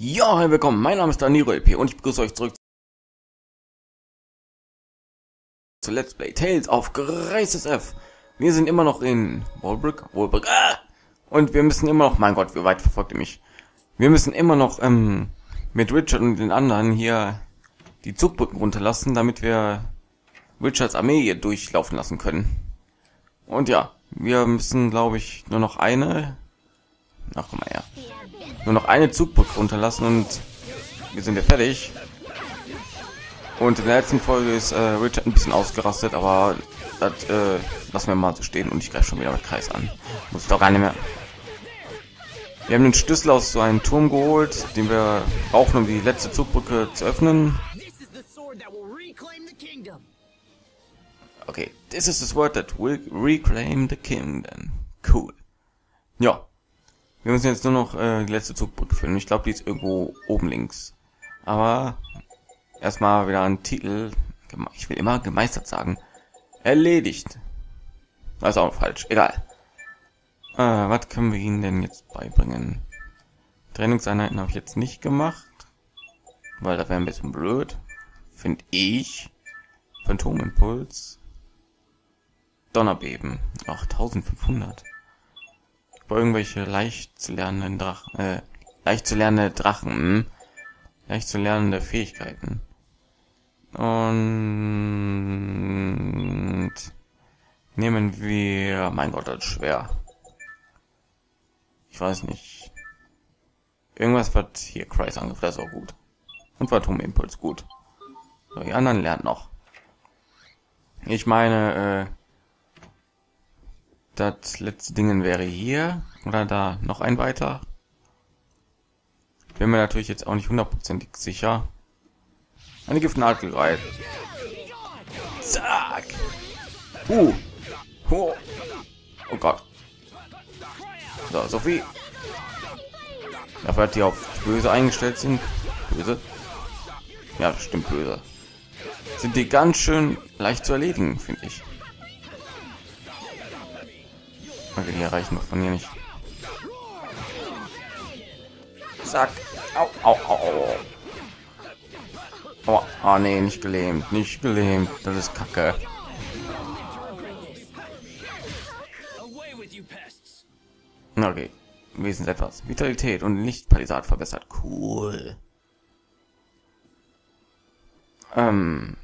Ja, hi, willkommen, mein Name ist DanieruLP und ich begrüße euch zurück zu Let's Play Tales of Graces F. Wir sind immer noch in Wallbrick, und wir müssen immer noch, mein Gott, wie weit verfolgt ihr mich? Wir müssen immer noch mit Richard und den anderen hier die Zugbrücken runterlassen, damit wir Richards Armee hier durchlaufen lassen können. Und ja, wir müssen, glaube ich, nur noch eine... Ach, komm mal her. Nur noch eine Zugbrücke runterlassen und wir sind ja fertig. Und in der letzten Folge ist Richard ein bisschen ausgerastet, aber das lassen wir mal so stehen und ich greife schon wieder mit Kreis an. Muss ich doch gar nicht mehr. Wir haben den Schlüssel aus so einem Turm geholt, den wir brauchen, um die letzte Zugbrücke zu öffnen. Okay, this is the sword that will reclaim the kingdom. Cool. Ja. Wir müssen jetzt nur noch die letzte Zugbrücke finden. Ich glaube, die ist irgendwo oben links. Aber erstmal wieder einen Titel. Ich will immer gemeistert sagen. Erledigt. Das ist auch falsch. Egal. Was können wir Ihnen denn jetzt beibringen? Trainingseinheiten habe ich jetzt nicht gemacht. Weil das wäre ein bisschen blöd. Finde ich. Phantomimpuls. Donnerbeben. Ach, 1500. Irgendwelche leicht zu lernenden Drachen, leicht zu lernende Fähigkeiten. Und nehmen wir, mein Gott, das ist schwer. Ich weiß nicht. Irgendwas wird hier Kreisangriff, das ist auch gut. Und Phantomimpuls, gut. So, die anderen lernen noch. Ich meine, das letzte Ding wäre hier oder da noch ein weiter. Bin mir natürlich jetzt auch nicht hundertprozentig sicher. Eine Giftnadel rein. Zack. Oh. Oh Gott. So, Sophie. Dafür hat die auf böse eingestellt sind. Böse. Ja, stimmt, böse. Sind die ganz schön leicht zu erledigen, finde ich. Die erreichen noch von hier nicht. Zack. Au, au, au, au. Oh, nee, nicht gelähmt. Nicht gelähmt. Das ist Kacke. Okay. Wesentlich etwas. Vitalität und Lichtpalisat verbessert. Cool. Ich bin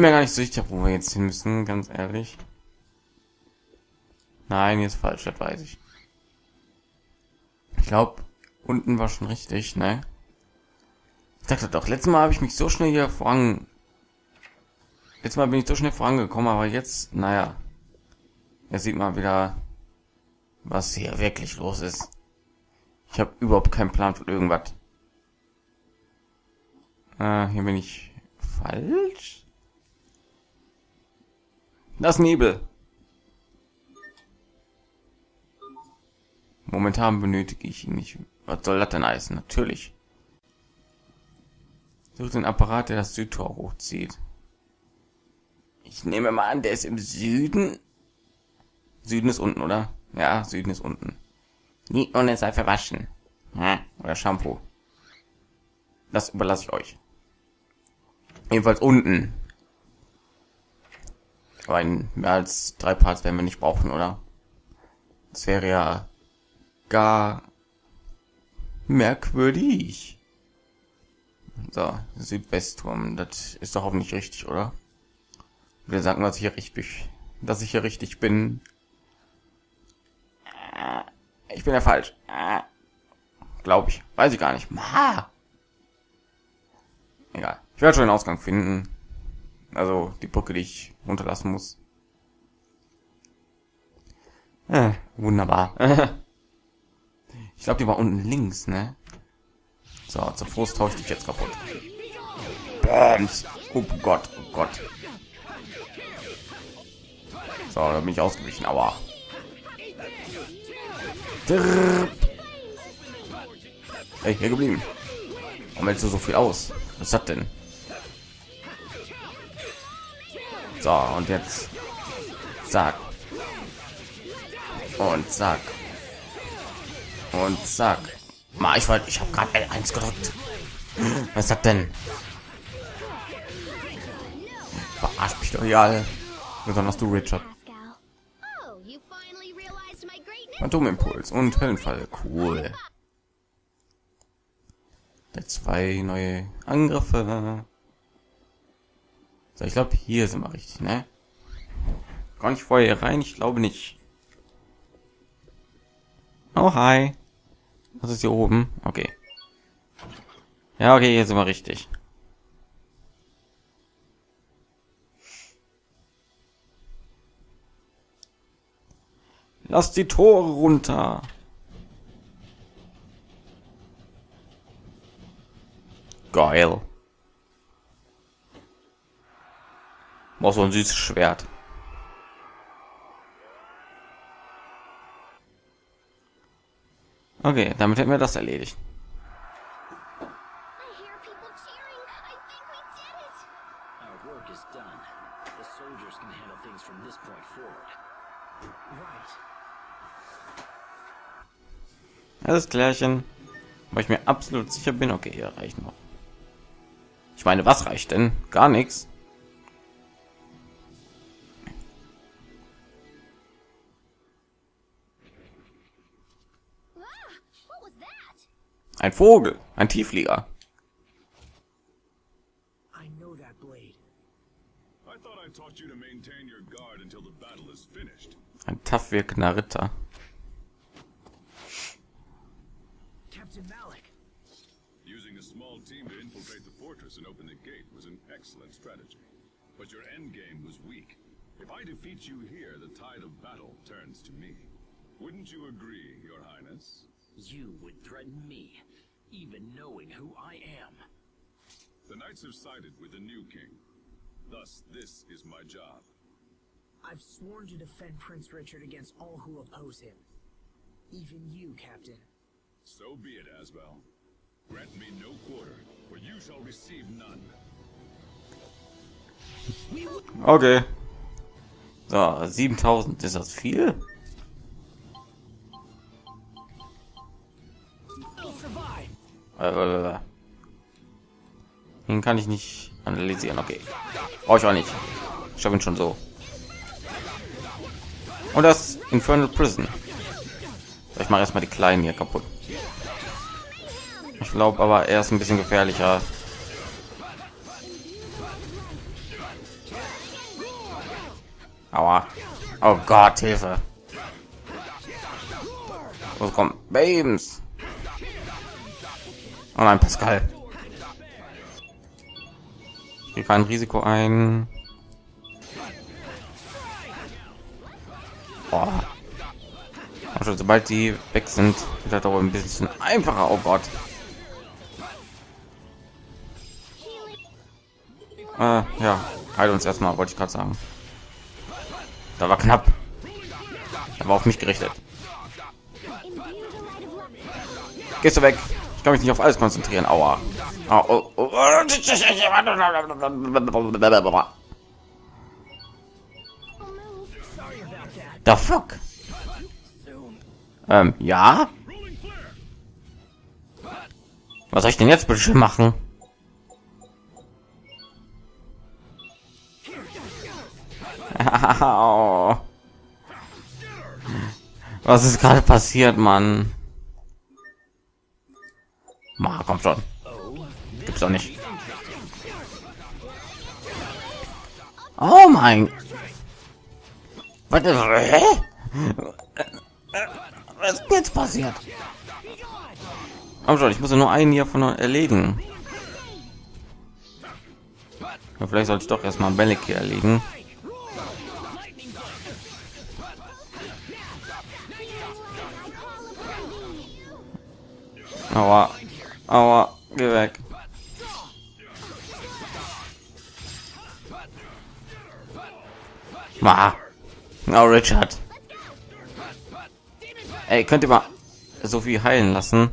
mir gar nicht so sicher, wo wir jetzt hin müssen, ganz ehrlich. Nein, jetzt falsch, das weiß ich. Ich glaube, unten war schon richtig, ne? Ich dachte doch, letztes Mal habe ich mich so schnell hier voran... Letztes Mal bin ich so schnell vorangekommen, aber jetzt, naja. Jetzt sieht man wieder, was hier wirklich los ist. Ich habe überhaupt keinen Plan von irgendwas. Hier bin ich falsch. Das Nebel. Momentan benötige ich ihn nicht. Was soll das denn heißen? Natürlich. Such den Apparat, der das Südtor hochzieht. Ich nehme mal an, der ist im Süden. Süden ist unten, oder? Ja, Süden ist unten. Nie ohne Seife waschen. Hm, oder Shampoo. Das überlasse ich euch. Jedenfalls unten. Aber mehr als 3 Parts werden wir nicht brauchen, oder? Das wäre ja... gar merkwürdig. So, Südwestturm, das ist doch hoffentlich richtig, oder? Wir sagen, dass ich hier richtig, bin. Ich bin ja falsch. Glaube ich. Weiß ich gar nicht. Egal. Ich werde schon den Ausgang finden. Also die Brücke, die ich runterlassen muss. Wunderbar. Ich glaube, die war unten links, ne? So, zur Frust hau ich dich jetzt kaputt. Bams. Oh Gott, oh Gott. So, da bin ich ausgewichen, aber... Hey, hier geblieben. Warum hältst du so viel aus? Was ist das denn? So, und jetzt... Zack. Und zack. Und zack. Ich habe gerade L1 gedrückt. Was sagt denn? Verarscht mich doch ja. Besonders du, Richard. Phantomimpuls und Höllenfall. Cool. Zwei neue Angriffe. So, ich glaube, hier sind wir richtig, ne? Gar nicht vorher rein, ich glaube nicht. Oh, hi. Was ist hier oben? Okay. Ja, okay, hier sind wir richtig. Lasst die Tore runter. Geil. Boah, so ein süßes Schwert. Okay, damit hätten wir das erledigt. Alles klärchen, weil ich mir absolut sicher bin. Okay, hier reicht noch. Ich meine, was reicht denn? Gar nichts. Ein Vogel, ein Tiefflieger. Ein tough wirkender Ritter. Captain Malik. Using a small team to infiltrate the fortress and open the gate was an excellent strategy. But your end game was weak. If I defeat you here, the tide of battle turns to me. Wouldn't you agree, Your Highness? You would threaten me, even knowing who I am. The knights have sided with the new king. Thus, this is my job. I've sworn to defend Prince Richard against all who oppose him. Even you, Captain. So be it, Asbel. Grant me no quarter, for you shall receive none. Okay. So, 7000, ist das viel? Den kann ich nicht analysieren. Okay, brauche ich auch nicht. Ich habe ihn schon so. Und das Infernal Prison. Ich mache erstmal die Kleinen hier kaputt. Ich glaube aber, er ist ein bisschen gefährlicher. Aua. Oh Gott, Hilfe. Los, komm. Babes. Oh nein, Pascal. Ich gehe kein Risiko ein. Boah. Also, sobald die weg sind, wird das doch ein bisschen einfacher. Oh Gott. Ja, heil uns erstmal, wollte ich gerade sagen. Da war knapp. Er war auf mich gerichtet. Gehst du weg? Ich kann mich nicht auf alles konzentrieren. Aua. The fuck? Ja? Was soll ich denn jetzt bitte machen? Was ist gerade passiert, Mann? Ma, komm schon. Gibt's doch nicht. Oh mein... Warte, was ist jetzt passiert? Komm schon, ich muss ja nur einen hier von erledigen. Ja, vielleicht sollte ich doch erstmal Malik hier erledigen. Aua, aua, geh weg. Ma. Oh, Richard. Ey, könnt ihr mal Sophie heilen lassen?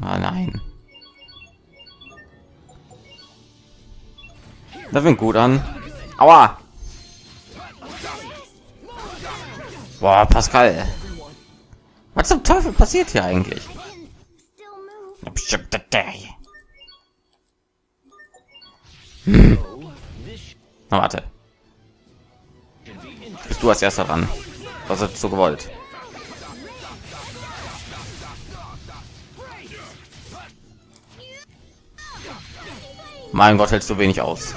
Ah, nein. Das fängt gut an. Aua. Boah, Pascal. Was zum Teufel passiert hier eigentlich? Na, warte. Bist du als erster dran? Was hast du so gewollt? Mein Gott, hältst du wenig aus.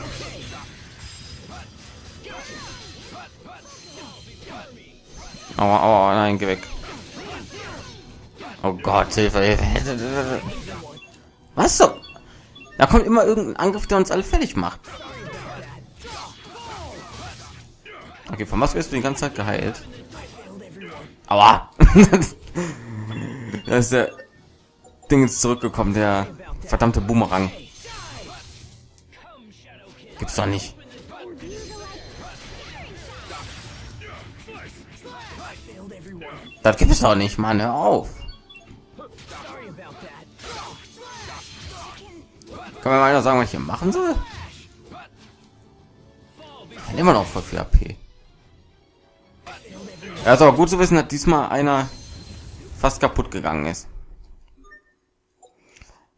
Oh, oh nein, geh weg. Oh Gott, Hilfe, Hilfe. Was so? Da kommt immer irgendein Angriff, der uns alle fertig macht. Okay, von was wirst du die ganze Zeit geheilt? Aua! Da ist der Ding jetzt zurückgekommen, der verdammte Boomerang. Gibt's doch nicht. Das gibt's doch nicht, Mann, hör auf. Kann mir mal einer sagen, was ich hier machen soll? Ich bin immer noch voll viel AP. Ja, ist aber gut zu wissen, dass diesmal einer fast kaputt gegangen ist.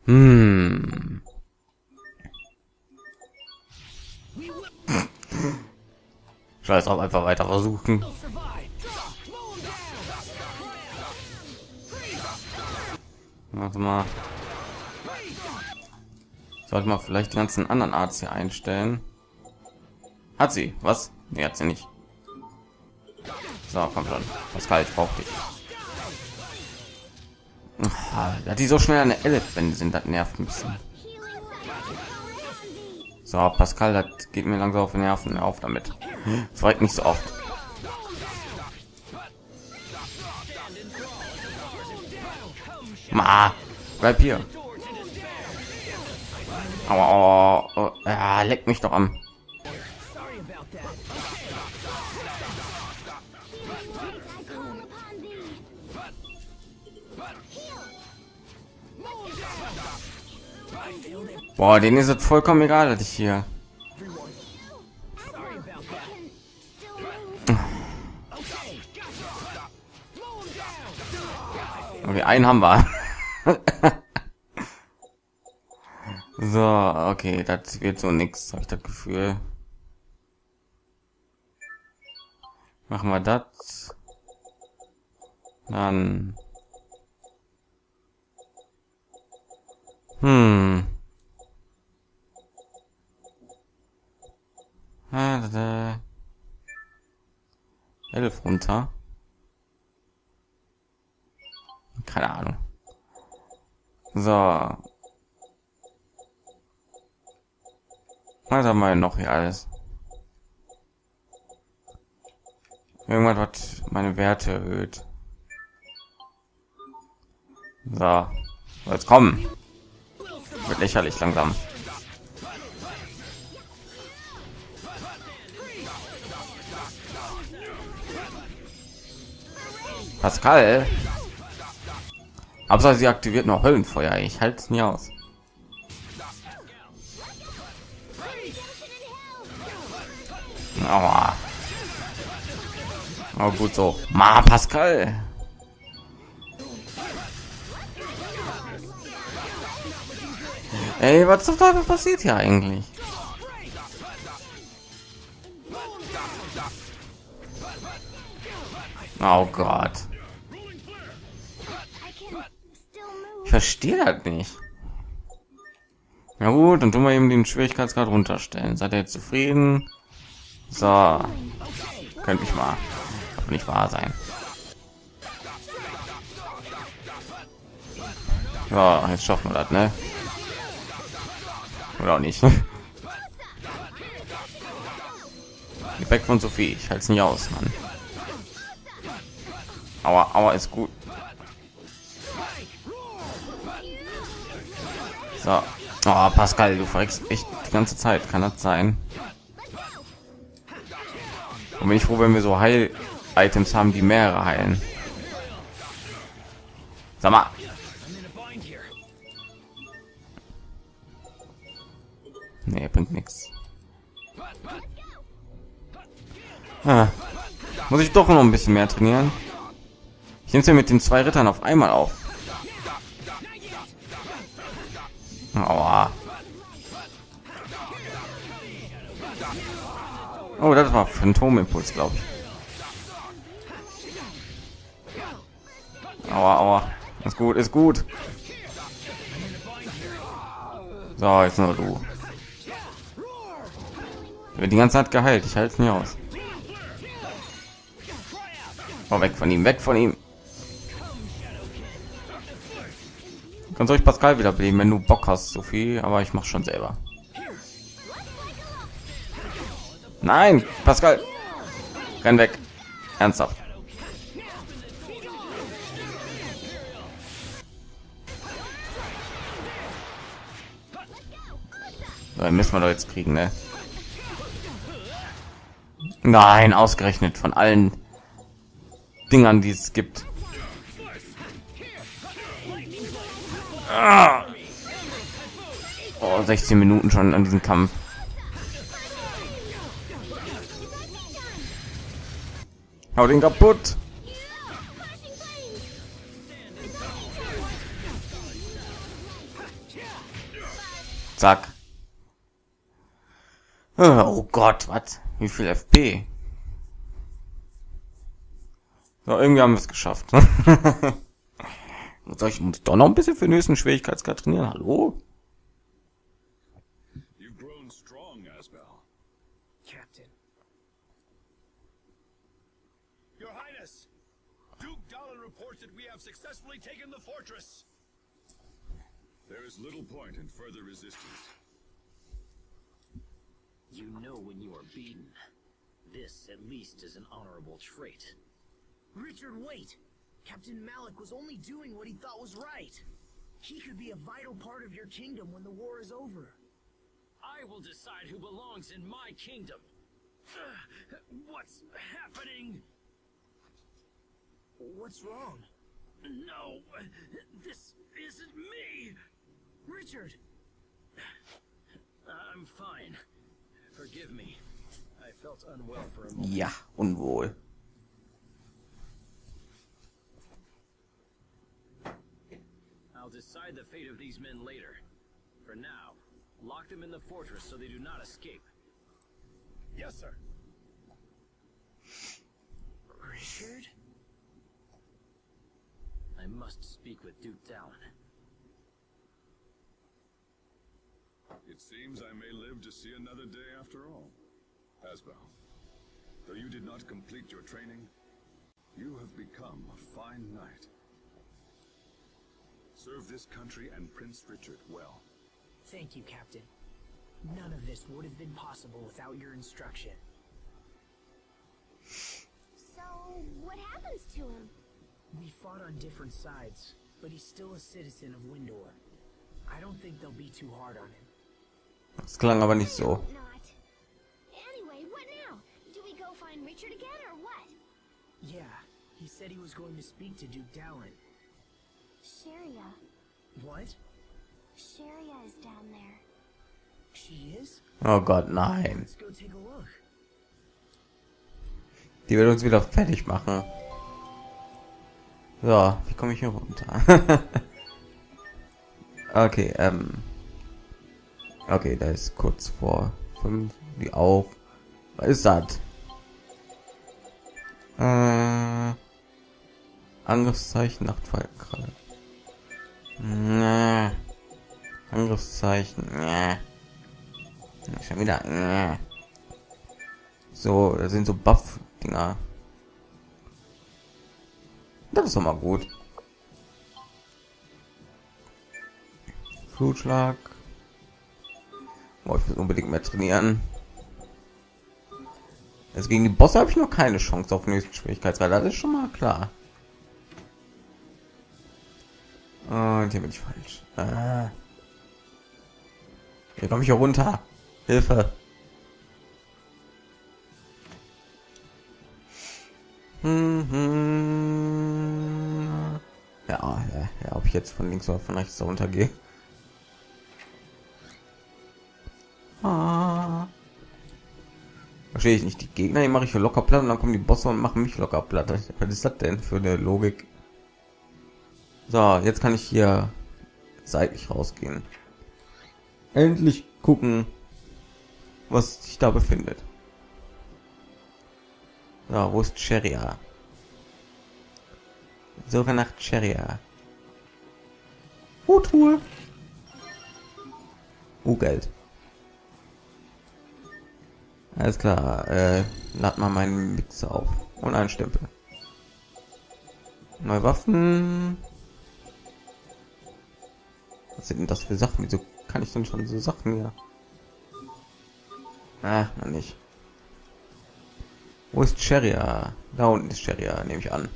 Hm. Scheiß auf, einfach weiter versuchen. Warte mal. Sollte man vielleicht den ganzen anderen Arzt hier einstellen? Hat sie? Was? Nee, hat sie nicht. So, komm schon. Pascal, ich brauch dich. Da die so schnell an der Elf-Wände sind, das nervt ein bisschen. So, Pascal, das geht mir langsam auf den Nerven. Auf damit. Das reicht nicht so oft. Ma, bleib hier. Aua, oh, oh, ja, leck mich doch am. Boah, denen ist es vollkommen egal, dass ich hier. Okay, einen haben wir. So, okay, das wird so nichts, habe ich das Gefühl. Machen wir das. Dann. Hm. Elf runter. Keine Ahnung. So. Was haben wir noch hier alles? Irgendwas hat meine Werte erhöht. So. Jetzt kommen. Wird lächerlich langsam. Pascal. Aber sie aktiviert noch Höllenfeuer. Ich halte es nie aus. Aua. Oh, gut so. Ma, Pascal. Ey, was zum Teufel passiert hier eigentlich? Oh Gott. Ich verstehe das nicht. Na gut, dann tun wir eben den Schwierigkeitsgrad runterstellen. Seid ihr jetzt zufrieden? So. Könnte ich mal. Darf nicht wahr sein. Ja, jetzt schaffen wir das, ne? Oder auch nicht. Weg von Sophie. Ich halte es nicht aus, Mann. Aua, aua, ist gut. So. Oh, Pascal, du verreckst echt die ganze Zeit. Kann das sein? Und bin ich froh, wenn wir so Heil-Items haben, die mehrere heilen. Sag mal. Nee, bringt nichts. Ah. Muss ich doch noch ein bisschen mehr trainieren? Ich nehme es ja mit den zwei Rittern auf einmal auf. Aua. Oh, das war Phantomimpuls, glaube ich. Aua, aua. Ist gut, ist gut. So, jetzt nur du. Ich bin die ganze Zeit geheilt. Ich halte es nicht aus. Oh, weg von ihm, weg von ihm. Kannst euch Pascal wiederbeleben, wenn du Bock hast, Sophie. Aber ich mache schon selber. Nein, Pascal, renn weg. Ernsthaft. So, den müssen wir doch jetzt kriegen, ne? Nein, ausgerechnet von allen Dingern, die es gibt. Oh, 16 Minuten schon an diesem Kampf. Hau den kaputt. Zack. Oh Gott, was? Wie viel FP? So, irgendwie haben wir es geschafft. Soll ich uns doch noch ein bisschen für den höchsten Schwierigkeitsgrad trainieren? Hallo? You've grown strong, Asbel. Captain. Your Highness, Duke Dalin reports that we have successfully taken the fortress. There is little point in further resistance. You know when you are beaten. This, at least, is an honorable trait. Richard, wait! Captain Malik was only doing what he thought was right. He could be a vital part of your kingdom when the war is over. I will decide who belongs in my kingdom. What's happening? What's wrong? No, this isn't me! Richard! I'm fine. Forgive me. I felt unwell for a moment. Ja, unwohl. I'll decide the fate of these men later. For now, lock them in the fortress so they do not escape. Yes, sir. Richard? I must speak with Duke Talon. It seems I may live to see another day after all. Asbel, though you did not complete your training, you have become a fine knight. Serve this country and Prince Richard well. Thank you, Captain. None of this would have been possible without your instruction. So, what happens to him? We fought on different sides, but he's still a citizen of Windor. I don't think they'll be too hard on him. Das klang aber nicht so. Anyway, what now? Do we go find Richard again or what? Yeah, he said he was going to speak to Duke Dalin. Cheria. What? Cheria is down there. She is? Oh Gott, nein. Let's go take a look. Die wird uns wieder fertig machen. So, wie komme ich hier runter? Okay, okay, da ist kurz vor 5, die auch. Was ist das? Angriffszeichen, Nachtfallkralle. Nee. Angriffszeichen, nee. Schon wieder, nee. So, da sind so Buff-Dinger. Das ist doch mal gut. Flutschlag. Oh, ich muss unbedingt mehr trainieren. Also gegen die Bosse habe ich noch keine Chance auf den höchsten Schwierigkeitsgrad, das ist schon mal klar. Und hier bin ich falsch. Ah. Hier komme ich hier runter. Hilfe. Ja, ja, ja, ob ich jetzt von links oder von rechts runtergehe. Verstehe ich nicht. Die Gegner, die mache ich hier locker platt und dann kommen die Bosse und machen mich locker platt. Was ist das denn für eine Logik? So, jetzt kann ich hier seitlich rausgehen. Endlich gucken, was sich da befindet. So, wo ist Cheria? Suche nach Cheria. Truhe. Geld. Alles klar, lad mal meinen Mix auf. Und einen Stempel. Neue Waffen. Was sind denn das für Sachen? Wieso kann ich denn schon so Sachen hier? Ach, noch nicht. Wo ist Cheria? Da unten ist Cheria, nehme ich an.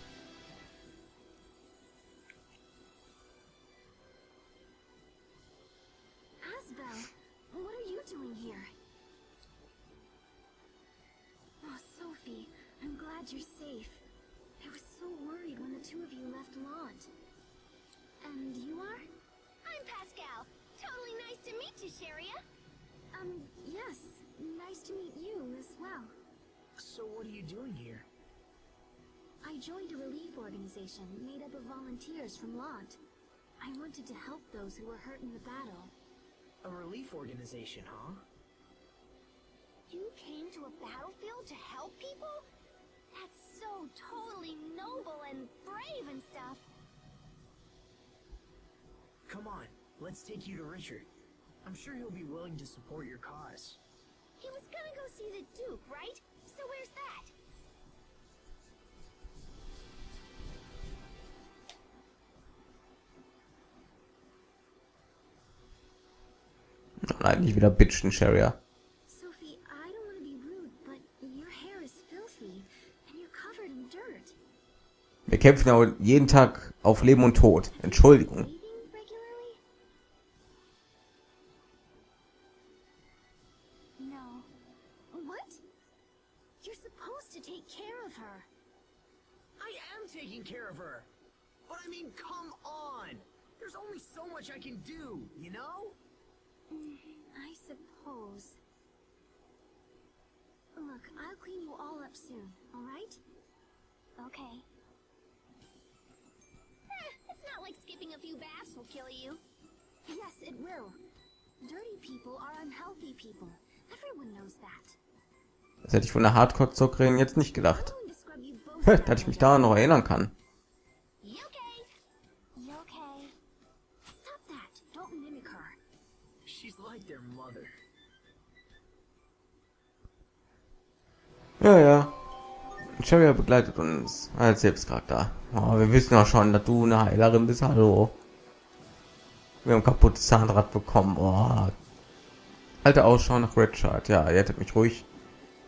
Made up of volunteers from Lhant. I wanted to help those who were hurt in the battle. A relief organization, huh? You came to a battlefield to help people? That's so totally noble and brave and stuff. Come on, let's take you to Richard. I'm sure he'll be willing to support your cause. He was gonna go see the Duke, right? So where's that? Nein, nicht wieder bitchen, Cheria. Sophie, I don't want to be rude, but your hair is filthy and you're covered in dirt. Wir kämpfen aber jeden Tag auf Leben und Tod. Entschuldigung. No. What? You're supposed to take care of her. I am taking care of her. But I mean, come on. There's only so much I can do, you know? I suppose. Look, I'll clean you all up soon, all right? Okay. It's not like skipping a few baths will kill you. Yes, it will. Dirty people are unhealthy people. Everyone knows that. Das hätte ich von der Hardcore-Zockerin jetzt nicht gedacht. Dass ich mich daran noch erinnern kann. Ja, ja. Cheria begleitet uns als Selbstcharakter. Oh, wir wissen ja schon, dass du eine Heilerin bist. Hallo. Wir haben kaputtes Zahnrad bekommen. Oh. Alte Ausschau nach Richard. Ja, ihr hättet mich ruhig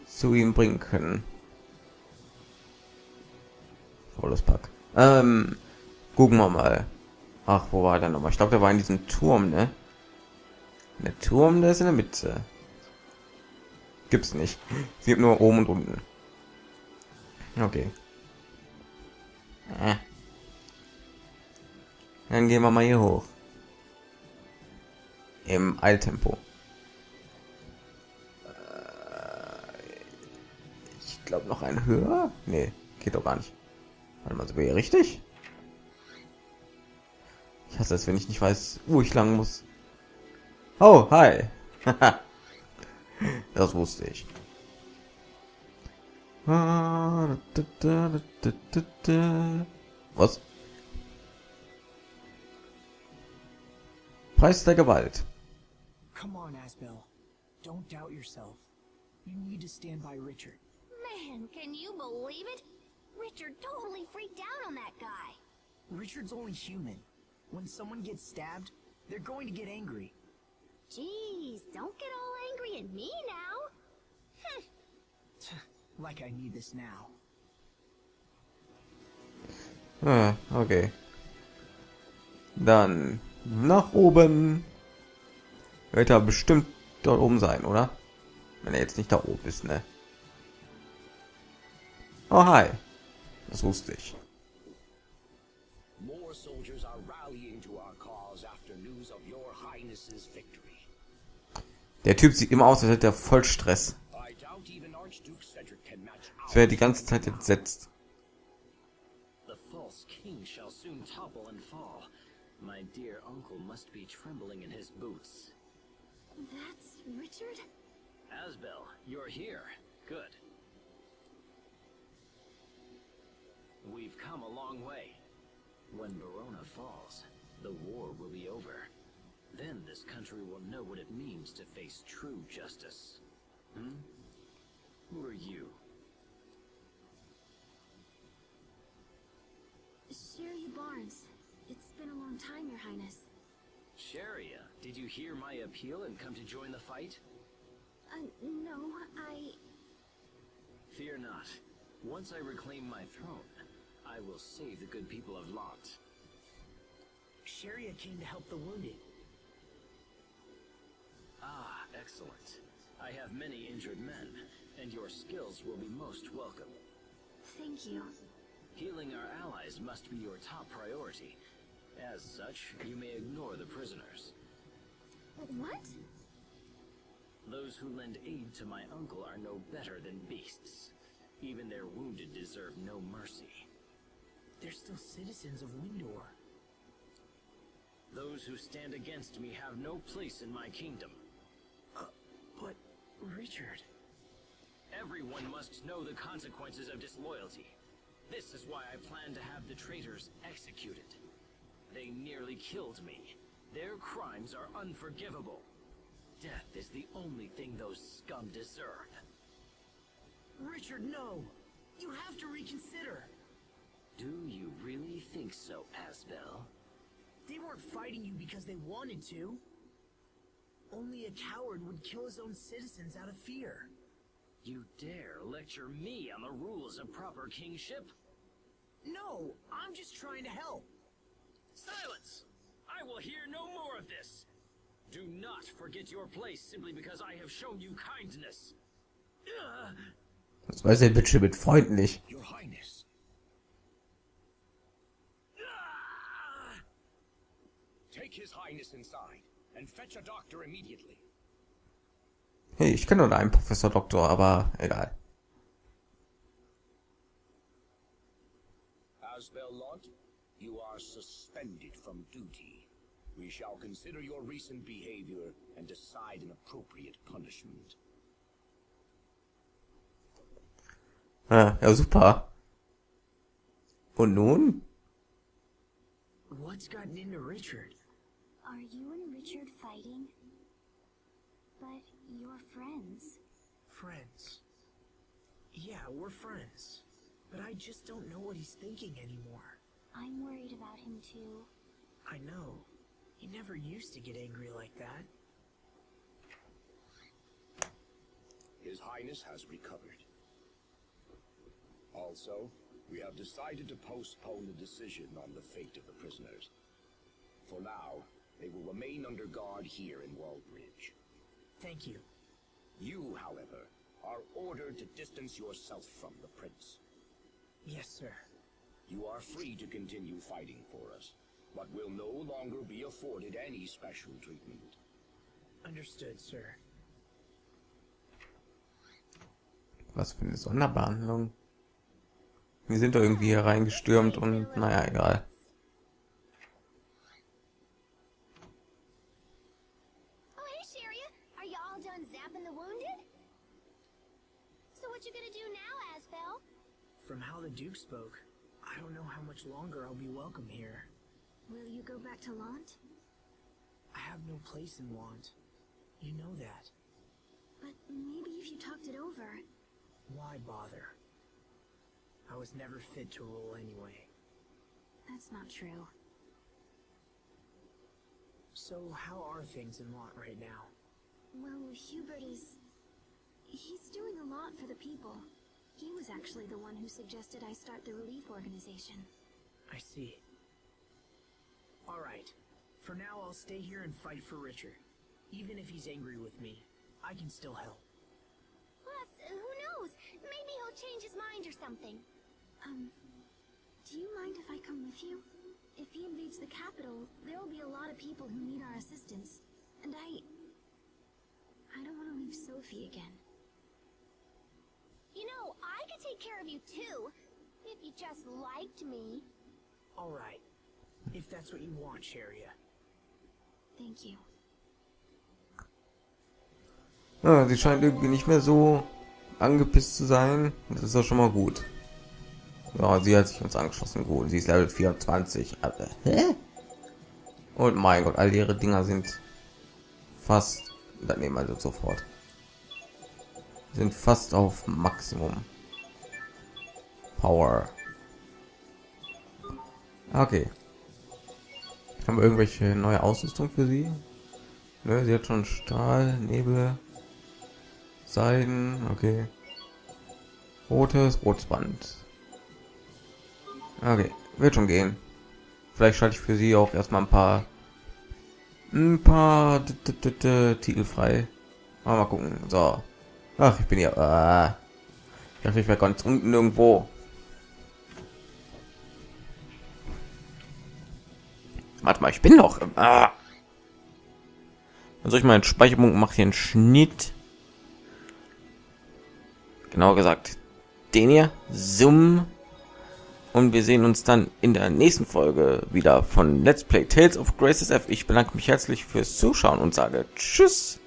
zu ihm bringen können. Volles Pack. Gucken wir mal. Ach, wo war der nochmal? Ich glaube, der war in diesem Turm, ne? Der Turm, der ist in der Mitte. Gibt's nicht. Sie gibt nur oben und unten. Okay. Dann gehen wir mal hier hoch. Im Eiltempo. Ich glaube noch ein höher. Nee, geht doch gar nicht. Warte mal, sind wir hier richtig? Ich hasse es, wenn ich nicht weiß, wo ich lang muss. Oh, hi. Das wusste ich. Was? Preis der Gewalt. Come on, Asbel. Don't doubt yourself. You need to stand by Richard. Man, can you believe it? Richard totally freaked out on that guy. Richard's only human. When someone gets stabbed, they're going to get angry. Jeez, don't get all angry at me now. Like I need this now. Ah, okay. Dann nach oben. Wird er bestimmt dort oben sein, oder? Wenn er jetzt nicht da oben ist, ne? Oh, hi. Das wusste ich. More soldiers are rallying to our cause after news of your highness's victory. Der Typ sieht immer aus, als hätte er voll Stress. Es wäre die ganze Zeit entsetzt. My dear uncle must be trembling in his boots. That's Richard? Asbel, you're here. Good. We've come a long way. When Verona falls, the war will be over. Then this country will know what it means to face true justice. Hmm? Who are you? Cheria Barnes. It's been a long time, Your Highness. Cheria, did you hear my appeal and come to join the fight? No, I... Fear not. Once I reclaim my throne, I will save the good people of Lhant. Cheria came to help the wounded. Ah, excellent. I have many injured men, and your skills will be most welcome. Thank you. Healing our allies must be your top priority. As such, you may ignore the prisoners. What? Those who lend aid to my uncle are no better than beasts. Even their wounded deserve no mercy. They're still citizens of Windor. Those who stand against me have no place in my kingdom. But... Richard... Everyone must know the consequences of disloyalty. This is why I plan to have the traitors executed. They nearly killed me. Their crimes are unforgivable. Death is the only thing those scum deserve. Richard, no! You have to reconsider! Do you really think so, Asbel? They weren't fighting you because they wanted to. Only a coward would kill his own citizens out of fear. You dare lecture me on the rules of proper kingship? No, I'm just trying to help. Silence! I will hear no more of this! Do not forget your place simply because I have shown you kindness. Was denn bitte mit freundlich? Your Highness. Take His Highness inside and fetch a doctor immediately. Hey, ich kenne nur einen Professor Doktor, aber egal. Asbel Lhant, you are suspended from duty. We shall consider your recent behavior and decide an appropriate punishment. Ah, ja super. Und nun? What's gotten into Richard? Are you and Richard fighting? But you're friends. Friends. Yeah, we're friends. But I just don't know what he's thinking anymore. I'm worried about him too. I know. He never used to get angry like that. His Highness has recovered. Also, we have decided to postpone the decision on the fate of the prisoners. For now, they will remain under guard here in Wallbrick. Thank you. You, however, are ordered to distance yourself from the Prince. Yes, sir. You are free to continue fighting for us, but will no longer be afforded any special treatment. Understood, sir. Was für eine Sonderbehandlung. Wir sind da irgendwie hier reingestürmt und naja, egal. From how the Duke spoke, I don't know how much longer I'll be welcome here. Will you go back to Lhant? I have no place in Lhant. You know that. But maybe if you talked it over... Why bother? I was never fit to rule anyway. That's not true. So how are things in Lhant right now? Well, Hubert is... He's doing a lot for the people. He was actually the one who suggested I start the relief organization. I see. All right. For now, I'll stay here and fight for Richard. Even if he's angry with me, I can still help. Plus, who knows? Maybe he'll change his mind or something. Do you mind if I come with you? If he invades the capital, there'll be a lot of people who need our assistance. And I don't want to leave Sophie again. You know, I could take care of you too, if you just liked me. All right. If that's what you want, Cheria. Thank you. Ja, sie scheint irgendwie nicht mehr so angepisst zu sein. Das ist doch schon mal gut. Ja, sie hat sich uns angeschossen. Gut, sie ist Level 24. Aber, hä? Und mein Gott, all ihre Dinger sind fast... Dann nehmen wir das sofort. Sind fast auf Maximum. Power. Okay. Haben wir irgendwelche neue Ausrüstung für sie? Ne, sie hat schon Stahl, Nebel, Seiden, okay. Rotes Band. Okay, wird schon gehen. Vielleicht schalte ich für sie auch erstmal ein paar Titel frei. Mal gucken. So. Ach, ich bin hier. Ich dachte, ich wäre ganz unten irgendwo. Warte mal, ich bin noch. Also ich meinen Speicherpunkt mache hier einen Schnitt. Genau gesagt, den hier. Zoom. Und wir sehen uns dann in der nächsten Folge wieder von Let's Play Tales of Graces F. Ich bedanke mich herzlich fürs Zuschauen und sage Tschüss.